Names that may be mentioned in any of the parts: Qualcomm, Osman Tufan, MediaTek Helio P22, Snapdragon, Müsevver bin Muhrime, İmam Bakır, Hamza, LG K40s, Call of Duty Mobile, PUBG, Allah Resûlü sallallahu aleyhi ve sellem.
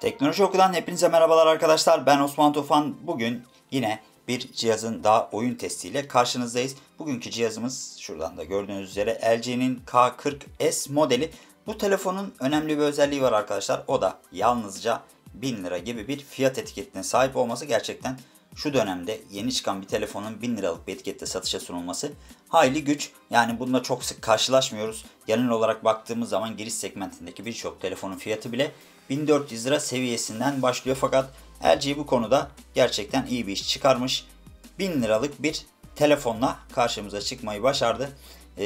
Teknoloji Oku'dan hepinize merhabalar arkadaşlar. Ben Osman Tufan. Bugün yine bir cihazın daha oyun testiyle karşınızdayız. Bugünkü cihazımız şuradan da gördüğünüz üzere LG'nin K40s modeli. Bu telefonun önemli bir özelliği var arkadaşlar. O da yalnızca 1000 lira gibi bir fiyat etiketine sahip olması. Gerçekten şu dönemde yeni çıkan bir telefonun 1000 liralık bir etikette satışa sunulması hayli güç. Yani bununla çok sık karşılaşmıyoruz. Genel olarak baktığımız zaman giriş segmentindeki birçok telefonun fiyatı bile 1400 lira seviyesinden başlıyor. Fakat LG bu konuda gerçekten iyi bir iş çıkarmış. 1000 liralık bir telefonla karşımıza çıkmayı başardı.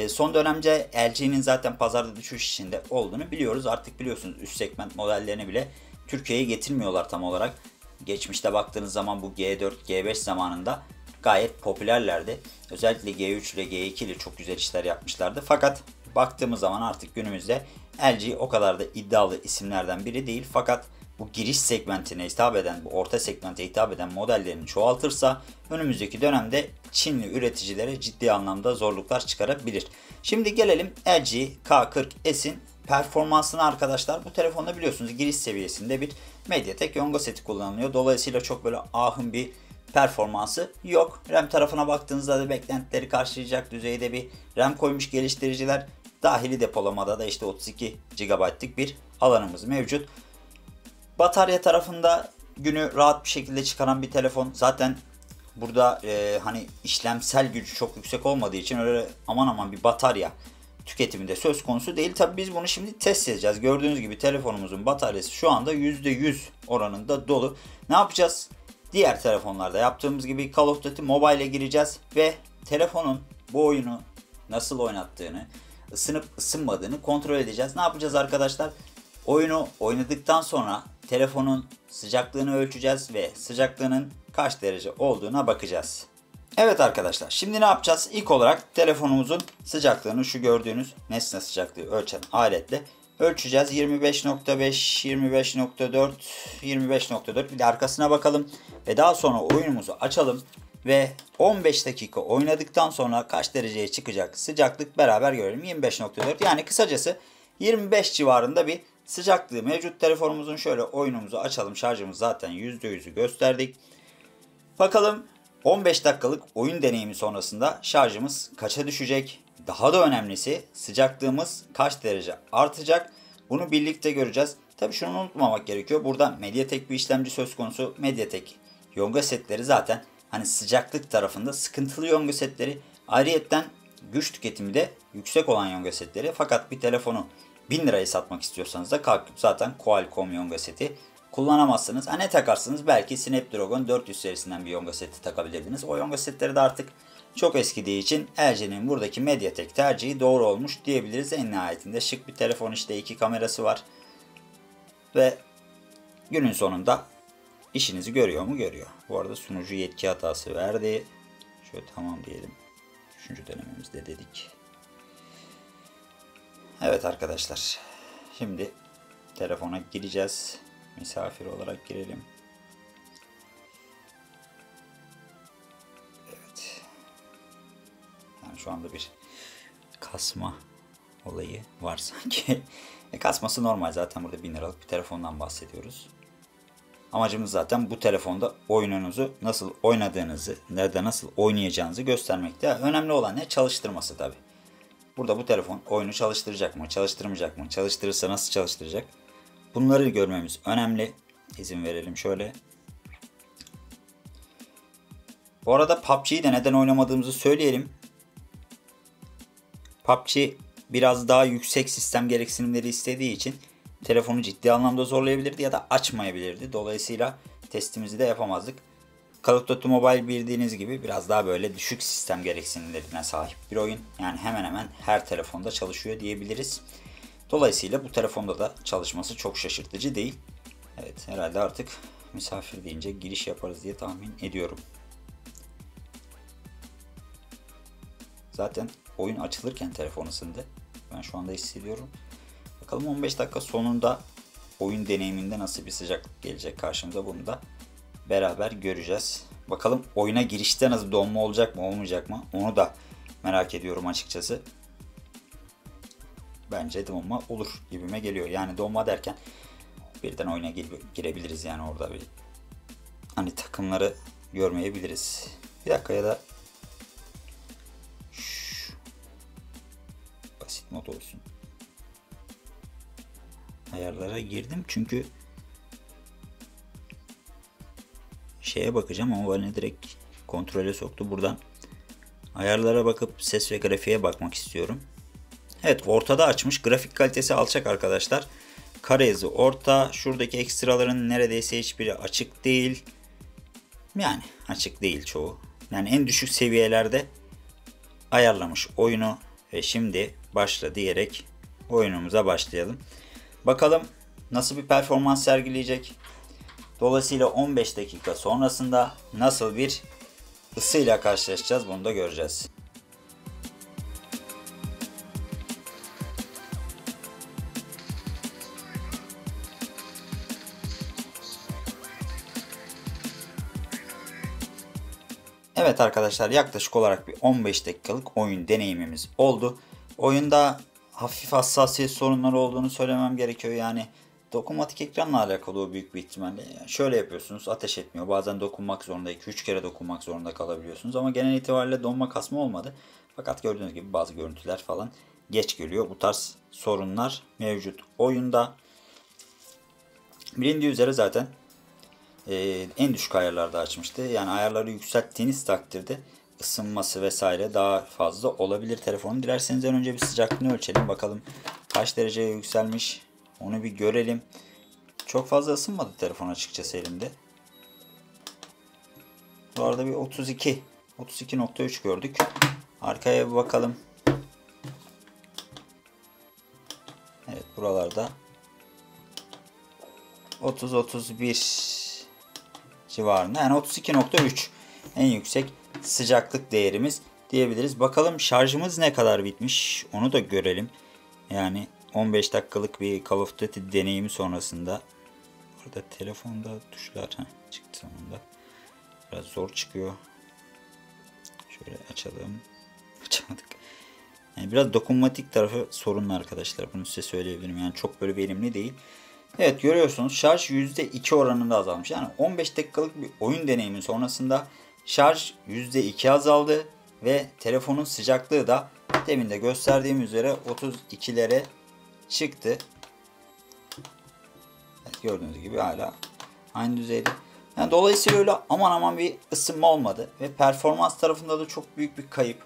Son dönemde LG'nin zaten pazarda düşüş içinde olduğunu biliyoruz. Artık biliyorsunuz üst segment modellerini bile Türkiye'ye getirmiyorlar tam olarak. Geçmişte baktığınız zaman bu G4, G5 zamanında gayet popülerlerdi. Özellikle G3 ile G2 ile çok güzel işler yapmışlardı. Fakat baktığımız zaman artık günümüzde LG o kadar da iddialı isimlerden biri değil. Fakat bu giriş segmentine hitap eden, bu orta segmente hitap eden modellerini çoğaltırsa önümüzdeki dönemde Çinli üreticilere ciddi anlamda zorluklar çıkarabilir. Şimdi gelelim LG K40s'in performansını arkadaşlar. Bu telefonda biliyorsunuz giriş seviyesinde bir Mediatek Yonga seti kullanılıyor. Dolayısıyla çok böyle ahım bir performansı yok. RAM tarafına baktığınızda da beklentileri karşılayacak düzeyde bir RAM koymuş geliştiriciler. Dahili depolamada da işte 32 GB'lık bir alanımız mevcut. Batarya tarafında günü rahat bir şekilde çıkaran bir telefon. Zaten burada hani işlemsel gücü çok yüksek olmadığı için öyle aman aman bir batarya tüketiminde söz konusu değil. Tabii biz bunu şimdi test edeceğiz. Gördüğünüz gibi telefonumuzun bataryası şu anda %100 oranında dolu. Ne yapacağız? Diğer telefonlarda yaptığımız gibi Call of Duty Mobile'e gireceğiz ve telefonun bu oyunu nasıl oynattığını, ısınıp ısınmadığını kontrol edeceğiz. Ne yapacağız arkadaşlar? Oyunu oynadıktan sonra telefonun sıcaklığını ölçeceğiz ve sıcaklığının kaç derece olduğuna bakacağız. Evet arkadaşlar, şimdi ne yapacağız? İlk olarak telefonumuzun sıcaklığını şu gördüğünüz nesne sıcaklığı ölçen aletle ölçeceğiz. 25.5, 25.4, 25.4 bir de arkasına bakalım ve daha sonra oyunumuzu açalım ve 15 dakika oynadıktan sonra kaç dereceye çıkacak sıcaklık beraber görelim. 25.4, yani kısacası 25 civarında bir sıcaklığı mevcut telefonumuzun. Şöyle oyunumuzu açalım, şarjımız zaten %100'ü gösterdik. Bakalım 15 dakikalık oyun deneyimi sonrasında şarjımız kaça düşecek? Daha da önemlisi sıcaklığımız kaç derece artacak? Bunu birlikte göreceğiz. Tabii şunu unutmamak gerekiyor. Burada Mediatek bir işlemci söz konusu. Mediatek Yonga setleri zaten hani sıcaklık tarafında sıkıntılı Yonga setleri. Ayrıyeten güç tüketimi de yüksek olan Yonga setleri. Fakat bir telefonu 1000 liraya satmak istiyorsanız da kalkıp zaten Qualcomm Yonga seti kullanamazsınız. Ne takarsınız? Belki Snapdragon 400 serisinden bir Yonga seti takabilirdiniz. O Yonga setleri de artık çok eskidiği için LG'nin buradaki Mediatek tercihi doğru olmuş diyebiliriz. En nihayetinde şık bir telefon, işte iki kamerası var. Ve günün sonunda işinizi görüyor mu? Görüyor. Bu arada sunucu yetki hatası verdi. Şöyle tamam diyelim. Üçüncü dönemimizde dedik. Evet arkadaşlar. Şimdi telefona gireceğiz. Misafir olarak girelim. Evet. Yani şu anda bir kasma olayı var sanki. Kasması normal, zaten burada 1000 liralık bir telefondan bahsediyoruz. Amacımız zaten bu telefonda oyununuzu nasıl oynadığınızı, nerede nasıl oynayacağınızı göstermekte. Önemli olan ne? Çalıştırması tabii. Burada bu telefon oyunu çalıştıracak mı, çalıştırmayacak mı? Çalıştırırsa nasıl çalıştıracak? Bunları görmemiz önemli. İzin verelim şöyle. Bu arada PUBG'yi de neden oynamadığımızı söyleyelim. PUBG biraz daha yüksek sistem gereksinimleri istediği için telefonu ciddi anlamda zorlayabilirdi ya da açmayabilirdi. Dolayısıyla testimizi de yapamazdık. Call of Duty Mobile bildiğiniz gibi biraz daha böyle düşük sistem gereksinimlerine sahip bir oyun. Yani hemen hemen her telefonda çalışıyor diyebiliriz. Dolayısıyla bu telefonda da çalışması çok şaşırtıcı değil. Evet, herhalde artık misafir deyince giriş yaparız diye tahmin ediyorum. Zaten oyun açılırken telefon ısındı. Ben şu anda hissediyorum. Bakalım 15 dakika sonunda oyun deneyiminde nasıl bir sıcaklık gelecek karşımıza, bunu da beraber göreceğiz. Bakalım oyuna girişte nasıl, donma olacak mı olmayacak mı, onu da merak ediyorum açıkçası. Bence donma olur gibime geliyor. Yani donma derken birden oyuna girebiliriz yani, orada bir hani takımları görmeyebiliriz. Bir dakika, ya da basit mod olsun. Ayarlara girdim çünkü şeye bakacağım ama bana direkt kontrole soktu. Buradan ayarlara bakıp ses ve grafiğe bakmak istiyorum. Evet, ortada açmış. Grafik kalitesi alçak arkadaşlar. Kare yazı orta. Şuradaki ekstraların neredeyse hiçbiri açık değil. Yani açık değil çoğu. Yani en düşük seviyelerde ayarlamış oyunu. Ve şimdi başla diyerek oyunumuza başlayalım. Bakalım nasıl bir performans sergileyecek. Dolayısıyla 15 dakika sonrasında nasıl bir ısıyla karşılaşacağız, bunu da göreceğiz. Evet arkadaşlar, yaklaşık olarak bir 15 dakikalık oyun deneyimimiz oldu. Oyunda hafif hassasiyet sorunları olduğunu söylemem gerekiyor. Yani dokunmatik ekranla alakalı o büyük bir ihtimalle. Yani şöyle yapıyorsunuz, ateş etmiyor. Bazen dokunmak zorunda, 2-3 kere dokunmak zorunda kalabiliyorsunuz. Ama genel itibariyle donma kasma olmadı. Fakat gördüğünüz gibi bazı görüntüler falan geç geliyor. Bu tarz sorunlar mevcut oyunda. Bilindiği üzere zaten en düşük ayarlarda açmıştı. Yani ayarları yükselttiğiniz takdirde ısınması vesaire daha fazla olabilir telefonun. Dilerseniz en önce bir sıcaklığını ölçelim. Bakalım kaç dereceye yükselmiş. Onu bir görelim. Çok fazla ısınmadı telefon açıkçası elimde. Bu arada bir 32.3 gördük. Arkaya bir bakalım. Evet, buralarda 30-31 civarında. Yani 32.3 en yüksek sıcaklık değerimiz diyebiliriz. Bakalım şarjımız ne kadar bitmiş, onu da görelim. Yani 15 dakikalık bir Call of Duty deneyimi sonrasında. Burada telefonda tuşlar çıktı sonunda. Biraz zor çıkıyor. Şöyle açalım. Açamadık. Yani biraz dokunmatik tarafı sorunlu arkadaşlar. Bunu size söyleyebilirim. Yani çok böyle verimli değil. Evet, görüyorsunuz şarj %2 oranında azalmış. Yani 15 dakikalık bir oyun deneyimi sonrasında şarj %2 azaldı. Ve telefonun sıcaklığı da demin de gösterdiğim üzere 32'lere çıktı. Evet, gördüğünüz gibi hala aynı düzeyde. Yani dolayısıyla öyle aman aman bir ısınma olmadı. Ve performans tarafında da çok büyük bir kayıp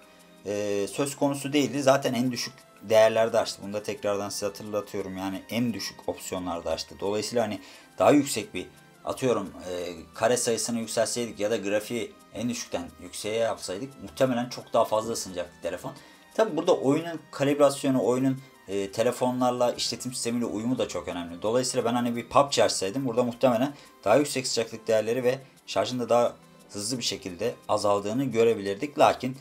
söz konusu değildi. Zaten en düşük değerlerde açtı. Bunu da tekrardan size hatırlatıyorum. Yani en düşük opsiyonlarda açtı. Dolayısıyla hani daha yüksek bir, atıyorum kare sayısını yükselseydik ya da grafiği en düşükten yükseğe yapsaydık muhtemelen çok daha fazla ısınacaktı telefon. Tabi burada oyunun kalibrasyonu, oyunun telefonlarla, işletim sistemiyle uyumu da çok önemli. Dolayısıyla ben hani bir PUBG açsaydım burada muhtemelen daha yüksek sıcaklık değerleri ve şarjın da daha hızlı bir şekilde azaldığını görebilirdik. Lakin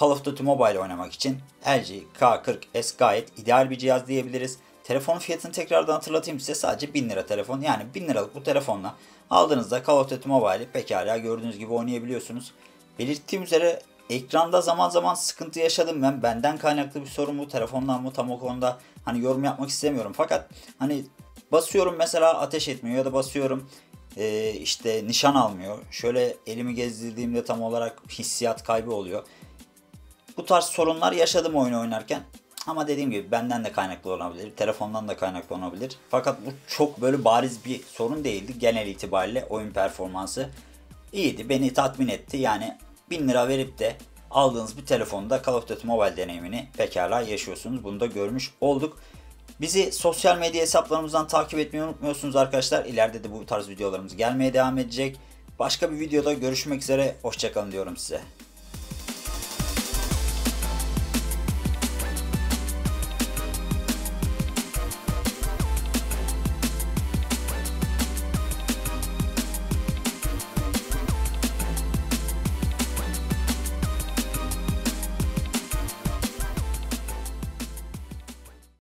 Call of Duty Mobile oynamak için LG K40s gayet ideal bir cihaz diyebiliriz. Telefonun fiyatını tekrardan hatırlatayım size, sadece 1000 lira telefon. Yani 1000 liralık bu telefonla aldığınızda Call of Duty Mobile'i pekala gördüğünüz gibi oynayabiliyorsunuz. Belirttiğim üzere ekranda zaman zaman sıkıntı yaşadım ben. Benden kaynaklı bir sorun mu, telefondan mı, tam o konuda hani yorum yapmak istemiyorum. Fakat hani basıyorum mesela ateş etmiyor ya da basıyorum işte nişan almıyor. Şöyle elimi gezdirdiğimde tam olarak hissiyat kaybı oluyor. Bu tarz sorunlar yaşadım oyunu oynarken. Ama dediğim gibi benden de kaynaklı olabilir, telefondan da kaynaklı olabilir. Fakat bu çok böyle bariz bir sorun değildi. Genel itibariyle oyun performansı iyiydi, beni tatmin etti. Yani 1000 lira verip de aldığınız bir telefonda Call of Duty Mobile deneyimini pekala yaşıyorsunuz. Bunu da görmüş olduk. Bizi sosyal medya hesaplarımızdan takip etmeyi unutmuyorsunuz arkadaşlar. İleride de bu tarz videolarımız gelmeye devam edecek. Başka bir videoda görüşmek üzere. Hoşçakalın diyorum size.